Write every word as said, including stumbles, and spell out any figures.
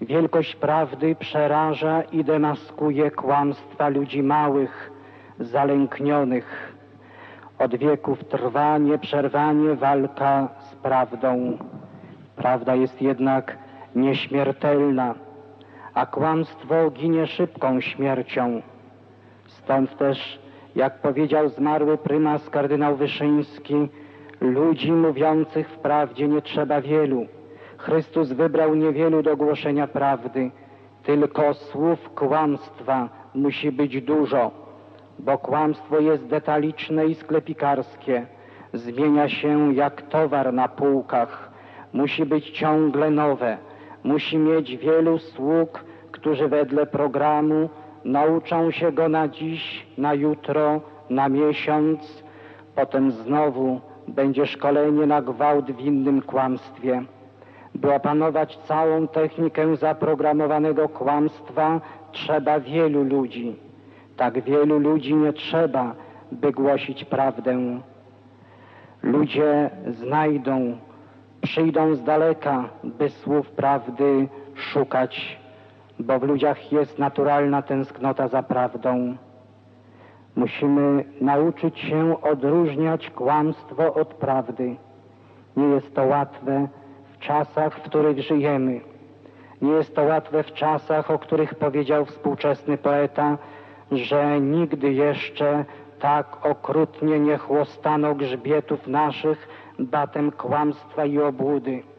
Wielkość prawdy przeraża i demaskuje kłamstwa ludzi małych, zalęknionych. Od wieków trwa nieprzerwanie walka z prawdą. Prawda jest jednak nieśmiertelna, a kłamstwo ginie szybką śmiercią. Stąd też, jak powiedział zmarły prymas kardynał Wyszyński, ludzi mówiących w prawdzie nie trzeba wielu. Chrystus wybrał niewielu do głoszenia prawdy. Tylko słów kłamstwa musi być dużo, bo kłamstwo jest detaliczne i sklepikarskie. Zmienia się jak towar na półkach. Musi być ciągle nowe. Musi mieć wielu sług, którzy wedle programu nauczą się go na dziś, na jutro, na miesiąc. Potem znowu będzie szkolenie na gwałt w innym kłamstwie. By opanować całą technikę zaprogramowanego kłamstwa, trzeba wielu ludzi. Tak wielu ludzi nie trzeba, by głosić prawdę. Ludzie znajdą, przyjdą z daleka, by słów prawdy szukać, bo w ludziach jest naturalna tęsknota za prawdą. Musimy nauczyć się odróżniać kłamstwo od prawdy. Nie jest to łatwe w czasach, w których żyjemy. Nie jest to łatwe w czasach, o których powiedział współczesny poeta, że nigdy jeszcze tak okrutnie nie chłostano grzbietów naszych batem kłamstwa i obłudy.